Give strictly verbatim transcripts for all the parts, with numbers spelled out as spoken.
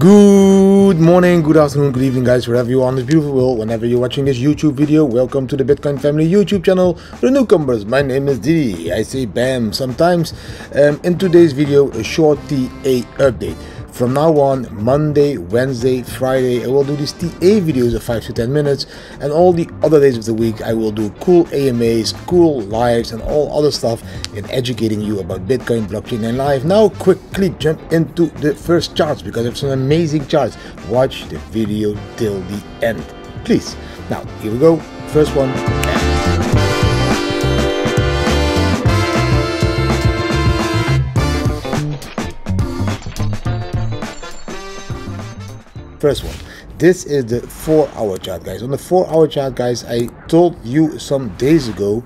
Good morning, good afternoon, good evening, guys, wherever you are on this beautiful world, whenever you're watching this YouTube video. Welcome to the Bitcoin Family YouTube channel. For the newcomers, my name is Didi, I say BAM sometimes. Um, in today's video, a short T A update. From now on, Monday, Wednesday, Friday, I will do these T A videos of five to ten minutes, and all the other days of the week I will do cool A M As, cool lives, and all other stuff in educating you about Bitcoin, blockchain, and life. Now quickly jump into the first charts because it's an amazing charts. Watch the video till the end, please. Now here we go, first one. First one. This is the four hour chart, guys. On the four hour chart, guys, I told you some days ago,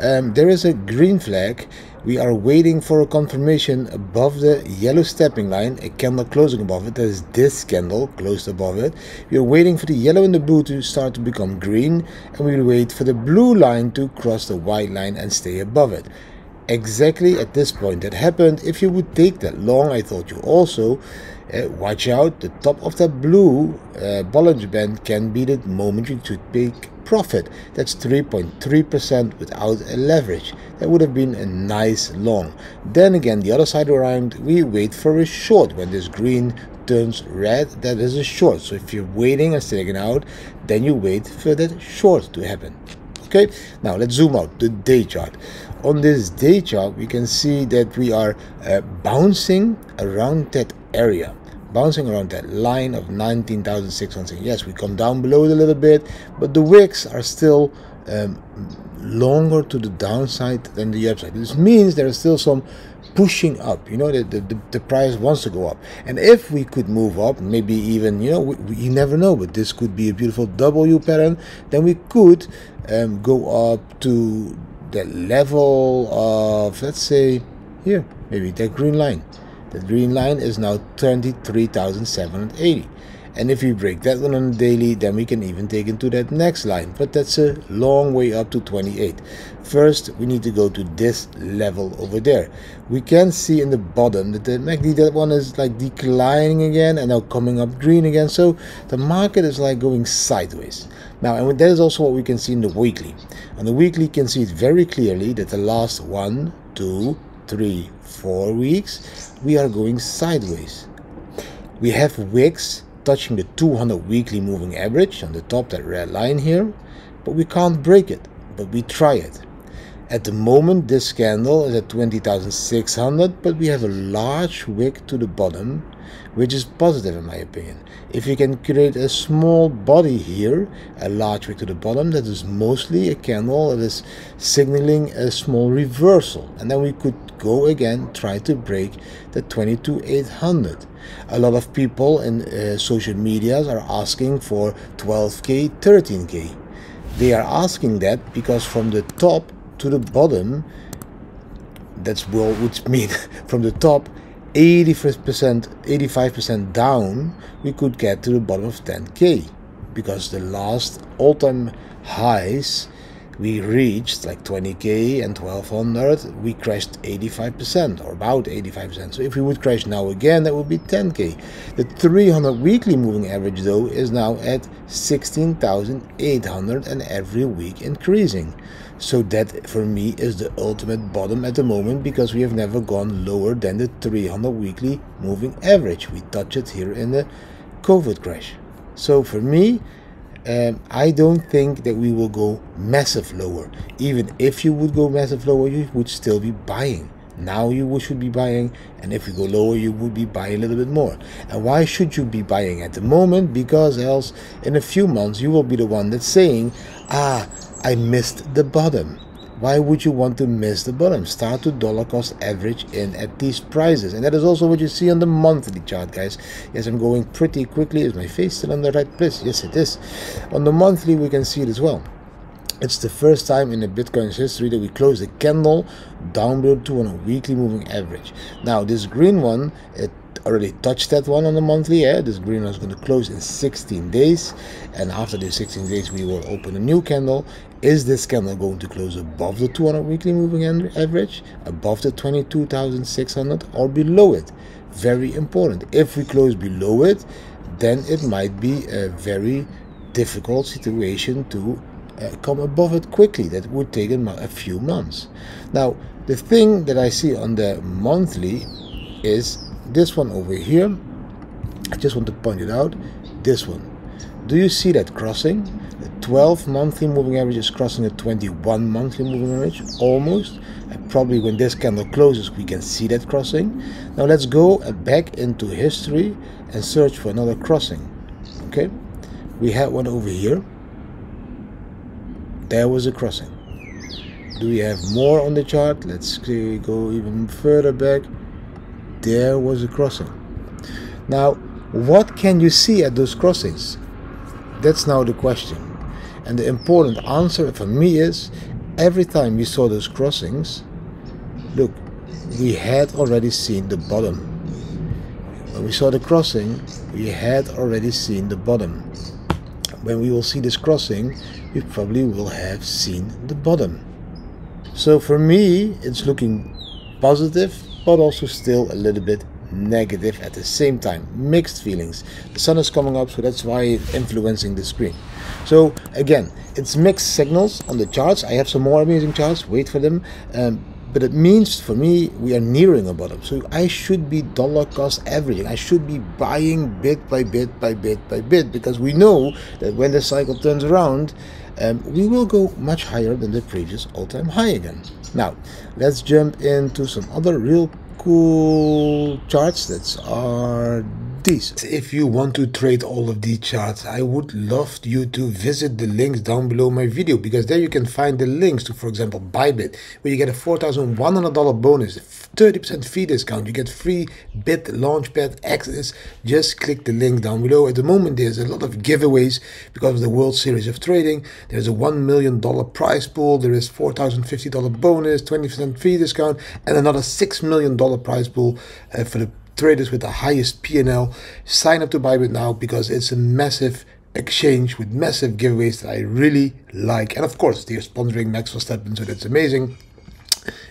um, there is a green flag. We are waiting for a confirmation above the yellow stepping line, a candle closing above it. There's this candle closed above it. We are waiting for the yellow and the blue to start to become green, and we will wait for the blue line to cross the white line and stay above it. Exactly at this point that happened. If you would take that long, I thought you also uh, watch out. The top of that blue uh, Bollinger band can be the moment you should take profit. That's three point three percent without a leverage. That would have been a nice long. Then again, the other side around, we wait for a short. When this green turns red, that is a short. So if you're waiting and taking out, then you wait for that short to happen. Okay, now let's zoom out the day chart. On this day chart, we can see that we are uh, bouncing around that area, bouncing around that line of nineteen thousand six hundred. Yes, we come down below it a little bit, but the wicks are still um, longer to the downside than the upside. This means there is still some pushing up, you know, that the, the, the price wants to go up. And if we could move up, maybe even, you know, we, we, you never know, but this could be a beautiful W pattern. Then we could um, go up to the level of, let's say, here, maybe that green line. The green line is now twenty-three thousand seven hundred eighty. And if we break that one on the daily, then we can even take into that next line. But that's a long way up to twenty-eight. First, we need to go to this level over there. We can see in the bottom that the M A C D, that one is like declining again and now coming up green again. So the market is like going sideways. Now, and that is also what we can see in the weekly. On the weekly, you can see it very clearly that the last one, two, three, four weeks, we are going sideways. We have wicks touching the two hundred weekly moving average on the top, that red line here, but we can't break it, but we try it. At the moment, this candle is at twenty thousand six hundred, but we have a large wick to the bottom, which is positive in my opinion. If you can create a small body here, a large wick to the bottom, that is mostly a candle that is signaling a small reversal. And then we could go again, try to break the twenty-two thousand eight hundred. A lot of people in uh, social medias are asking for twelve K, thirteen K. They are asking that because from the top to the bottom, that's well, which means from the top eighty-five percent down, we could get to the bottom of ten K, because the last all-time highs we reached like twenty K and twelve hundred, we crashed eighty-five percent or about eighty-five percent. So if we would crash now again, that would be ten K. The three hundred weekly moving average though is now at sixteen thousand eight hundred and every week increasing. So that for me is the ultimate bottom at the moment, because we have never gone lower than the three hundred weekly moving average. We touched it here in the COVID crash. So for me, Um, I don't think that we will go massive lower. Even if you would go massive lower, you would still be buying. Now you should be buying, and if you go lower, you would be buying a little bit more. And why should you be buying at the moment? Because else, in a few months, you will be the one that's saying, ah, I missed the bottom. Why would you want to miss the bottom? Start to dollar cost average in at these prices. And that is also what you see on the monthly chart, guys. Yes, I'm going pretty quickly. Is my face still on the right place? Yes, it is. On the monthly, we can see it as well. It's the first time in the Bitcoin's history that we close the candle down below to on a weekly moving average. Now, this green one, it already touched that one on the monthly. Yeah, this green one is going to close in sixteen days, and after the sixteen days we will open a new candle. Is this candle going to close above the two hundred weekly moving average, above the twenty-two thousand six hundred, or below it? very important. If we close below it, then it might be a very difficult situation to uh, come above it quickly. That would take a few months. Now, the thing that I see on the monthly is this one over here. I just want to point it out, this one. Do you see that crossing? The twelve monthly moving average is crossing the twenty-one monthly moving average, almost. And probably when this candle closes, we can see that crossing. Now let's go back into history and search for another crossing, okay? We had one over here. There was a crossing. Do we have more on the chart? Let's go even further back. There was a crossing. Now, what can you see at those crossings? That's now the question. And the important answer for me is, every time we saw those crossings, look, we had already seen the bottom. When we saw the crossing, we had already seen the bottom. When we will see this crossing, we probably will have seen the bottom. So for me, it's looking positive, but also still a little bit negative at the same time. Mixed feelings. The sun is coming up, so that's why it's influencing the screen. So again, it's mixed signals on the charts. I have some more amazing charts, wait for them. Um, but it means for me we are nearing a bottom. So I should be dollar cost averaging. I should be buying bit by bit by bit by bit, because we know that when the cycle turns around, um, we will go much higher than the previous all-time high again. Now let's jump into some other real cool charts. That's are these. If you want to trade all of these charts, I would love you to visit the links down below my video, because there you can find the links to, for example, Bybit, where you get a four thousand one hundred dollar bonus, thirty percent fee discount, you get free Bit Launchpad access. Just click the link down below. At the moment, there's a lot of giveaways because of the World Series of Trading. There's a one million dollar prize pool, there is four thousand fifty dollar bonus, twenty percent fee discount, and another six million dollar prize pool uh, for the traders with the highest P and L. Sign up to Bybit now, because it's a massive exchange with massive giveaways that I really like. And of course, they're sponsoring Max Verstappen, so that's amazing.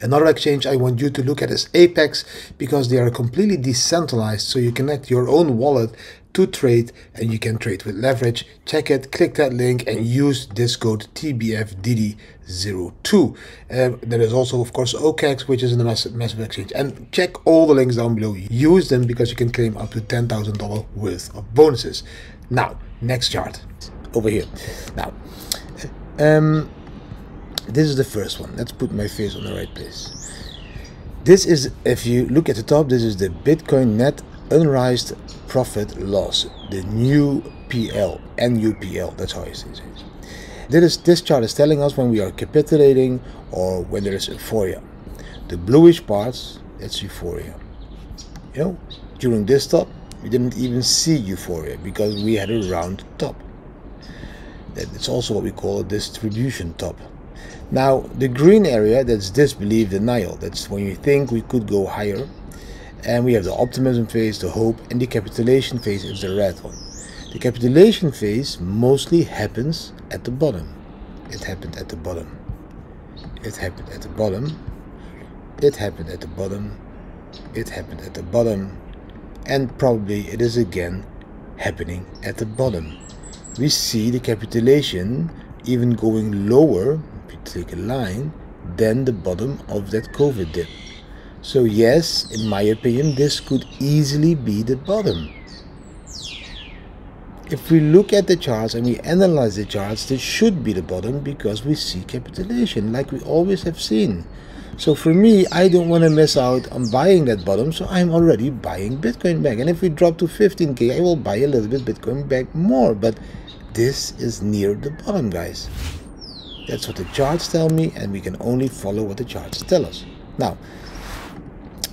Another exchange I want you to look at is Apex, because they are completely decentralized, so you connect your own wallet to trade, and you can trade with leverage. Check it, click that link, and use this code T B F D D zero two. Um, there is also, of course, O K X, which is a massive, massive exchange. And check all the links down below. Use them, because you can claim up to ten thousand dollars worth of bonuses. Now, next chart over here. Now, um, this is the first one. Let's put my face on the right place. This is, if you look at the top, this is the Bitcoin net unrealized profit loss, the N U P L, N U P L, that's how I say it. This, is, this chart is telling us when we are capitulating or when there is euphoria. The bluish parts, that's euphoria. You know, during this top, we didn't even see euphoria because we had a round top. That's also what we call a distribution top. Now, the green area, that's disbelief denial. That's when you think we could go higher. And we have the optimism phase, the hope, and the capitulation phase is the red one. The capitulation phase mostly happens at the bottom. It happened at the bottom. It happened at the bottom. It happened at the bottom. It happened at the bottom. And probably it is again happening at the bottom. We see the capitulation even going lower, if you take a line, than the bottom of that COVID dip. So yes, in my opinion, this could easily be the bottom. If we look at the charts and we analyze the charts, this should be the bottom, because we see capitulation like we always have seen. So for me, I don't want to miss out on buying that bottom, so I'm already buying Bitcoin back. And if we drop to fifteen K, I will buy a little bit Bitcoin back more. But this is near the bottom, guys. That's what the charts tell me, and we can only follow what the charts tell us. Now,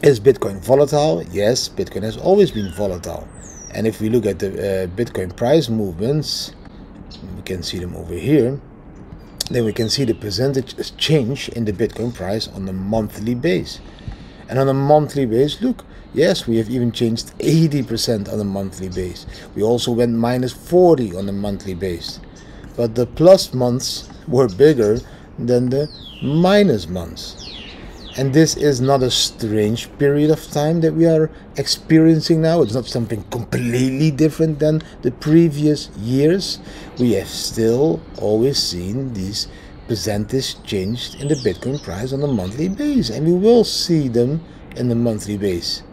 is Bitcoin volatile? Yes, Bitcoin has always been volatile. And if we look at the uh, Bitcoin price movements, we can see them over here, then we can see the percentage change in the Bitcoin price on a monthly base. And on a monthly base, look, yes, we have even changed eighty percent on a monthly base. We also went minus forty on a monthly base. But the plus months were bigger than the minus months. And this is not a strange period of time that we are experiencing now. It's not something completely different than the previous years. We have still always seen these percentage changed in the Bitcoin price on a monthly basis, and we will see them in the monthly base.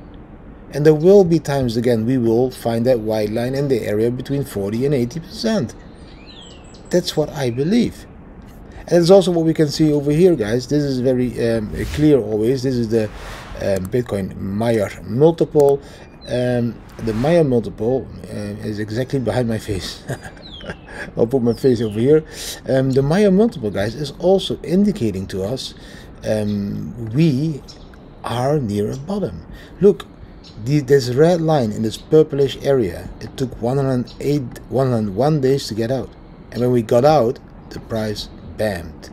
And there will be times again we will find that white line in the area between forty and eighty percent. That's what I believe. And it's also what we can see over here, guys. This is very um, clear always. This is the um, Bitcoin Mayer multiple. Um, the Mayer multiple uh, is exactly behind my face. I'll put my face over here. Um, the Mayer multiple, guys, is also indicating to us um, we are near a bottom. Look, the, this red line in this purplish area, it took one hundred eight, one hundred one days to get out. And when we got out, the price bammed.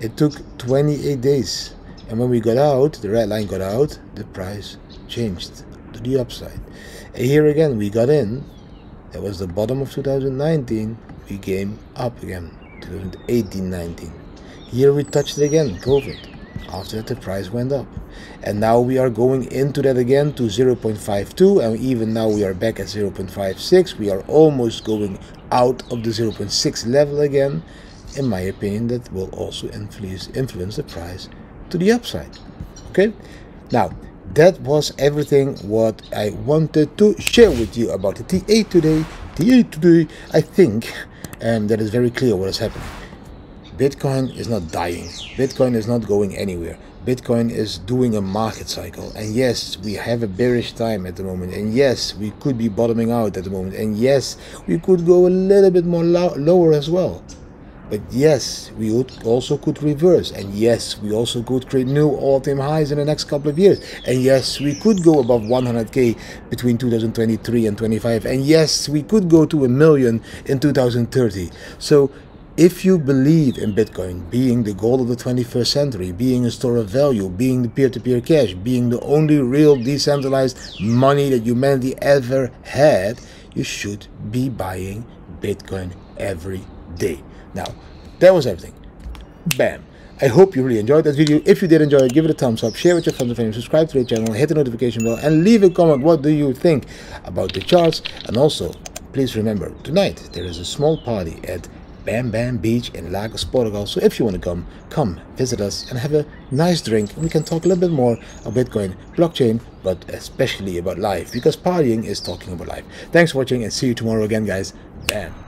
It took twenty-eight days, and when we got out, the red line got out, the price changed to the upside. And here again we got in. That was the bottom of two thousand nineteen. We came up again, twenty eighteen nineteen. Here we touched it again, COVID. After that the price went up, and now we are going into that again to zero point five two, and even now we are back at zero point five six. We are almost going out of the zero point six level again. In my opinion, that will also influence influence the price to the upside. Okay, now that was everything what I wanted to share with you about the T A today. T A today, I think, and um, that is very clear what is happening. Bitcoin is not dying. Bitcoin is not going anywhere. Bitcoin is doing a market cycle, and yes, we have a bearish time at the moment, and yes, we could be bottoming out at the moment, and yes, we could go a little bit more lo lower as well. But yes, we would also could reverse, and yes, we also could create new all-time highs in the next couple of years, and yes, we could go above one hundred K between two thousand twenty-three and twenty-five, and yes, we could go to a million in two thousand thirty. So if you believe in Bitcoin being the gold of the twenty-first century, being a store of value, being the peer-to-peer cash, being the only real decentralized money that humanity ever had, you should be buying Bitcoin every day. Now, that was everything. Bam. I hope you really enjoyed that video. If you did enjoy it, give it a thumbs up, share with your friends and family, subscribe to the channel, hit the notification bell, and leave a comment. What do you think about the charts? And also, please remember, tonight there is a small party at Bam Bam Beach in Lagos, Portugal. So if you want to come, come visit us and have a nice drink. We can talk a little bit more about Bitcoin, blockchain, but especially about life, because partying is talking about life. Thanks for watching, and see you tomorrow again, guys. Bam.